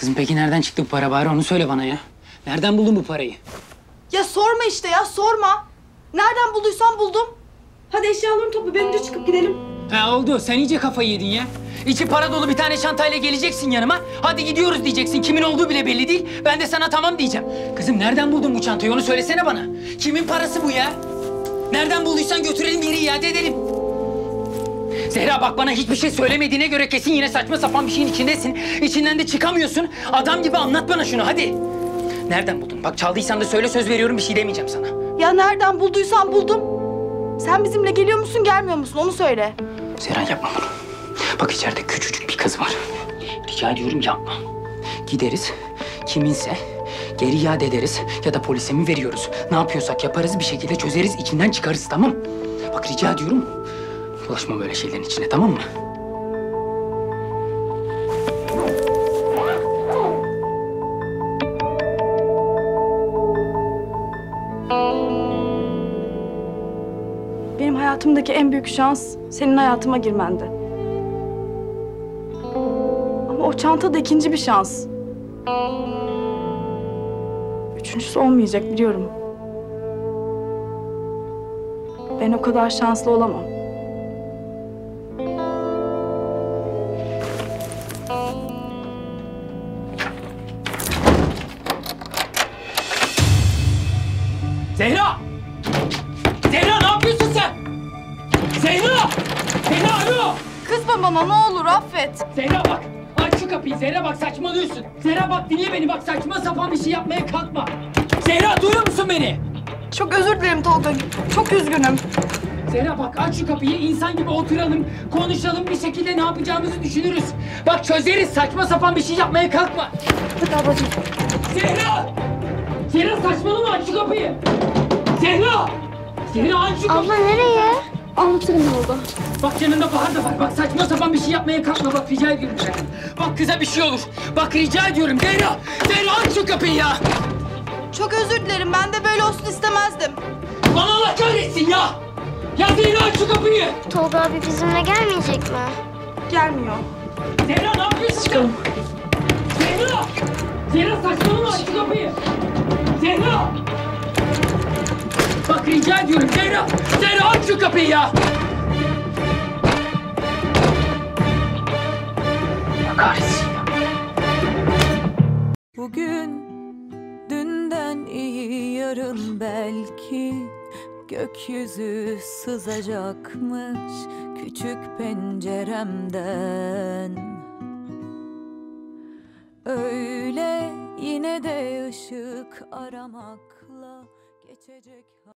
Kızım peki nereden çıktı bu para? Bari onu söyle bana ya. Nereden buldun bu parayı? Ya sorma işte ya, sorma. Nereden bulduysam buldum. Hadi eşyalarını topla, benimle çıkıp gidelim. Ha oldu, sen iyice kafayı yedin ya. İçi para dolu bir tane çantayla geleceksin yanıma. Hadi gidiyoruz diyeceksin, kimin olduğu bile belli değil. Ben de sana tamam diyeceğim. Kızım nereden buldun bu çantayı, onu söylesene bana. Kimin parası bu ya? Nereden bulduysan götürelim, geri iade edelim. Zehra bak, bana hiçbir şey söylemediğine göre kesin yine saçma sapan bir şeyin içindesin. İçinden de çıkamıyorsun. Adam gibi anlat bana şunu hadi. Nereden buldun? Bak çaldıysan da söyle, söz veriyorum bir şey demeyeceğim sana. Ya nereden bulduysan buldum. Sen bizimle geliyor musun, gelmiyor musun? Onu söyle. Zehra yapma bunu. Bak içeride küçücük bir kız var. Rica ediyorum yapma. Gideriz, kiminse geri iade ederiz ya da polise mi veriyoruz? Ne yapıyorsak yaparız, bir şekilde çözeriz, içinden çıkarız, tamam? Bak rica ediyorum. Bulaşma böyle şeylerin içine, tamam mı? Benim hayatımdaki en büyük şans senin hayatıma girmendi. Ama o çanta da ikinci bir şans. Üçüncüsü olmayacak biliyorum. Ben o kadar şanslı olamam. Zehra! Zehra ne yapıyorsun sen? Zehra! Zehra alo! Kızma bana ne olur affet. Zehra bak! Aç şu kapıyı Zehra bak, saçmalıyorsun. Zehra bak dinle beni bak, saçma sapan bir şey yapmaya kalkma. Zehra duyuyor musun beni? Çok özür dilerim Tolga. Çok üzgünüm. Zehra bak aç şu kapıyı, insan gibi oturalım, konuşalım, bir şekilde ne yapacağımızı düşünürüz. Bak çözeriz, saçma sapan bir şey yapmaya kalkma. Hadi ablacığım. Zehra! Zehra saçmalama, aç şu kapıyı! Zehra! Zehra aç şu kapıyı! Abla nereye? Anlatırım ne oldu. Bak yanında Bahar da var. Bak saçma sapan bir şey yapmaya kalkma. Bak rica ediyorum ben. Bak kıza bir şey olur. Bak rica ediyorum. Zehra! Zehra aç şu kapıyı ya! Çok özür dilerim. Ben de böyle olsun istemezdim. Bana Allah kahretsin ya! Ya Zehra aç şu kapıyı! Tolga abi bizimle gelmeyecek mi? Gelmiyor. Zehra ne yapıyorsun? Çıkalım. Zehra! Zehra saçmalama aç şu kapıyı! Zehra! Bak rica ediyorum Zehra! Zehra aç şu kapıyı ya! Kahretsin. Bugün dünden iyi, yarın belki gökyüzü sızacakmış küçük penceremden. Öyle yine de ışık aramakla geçecek.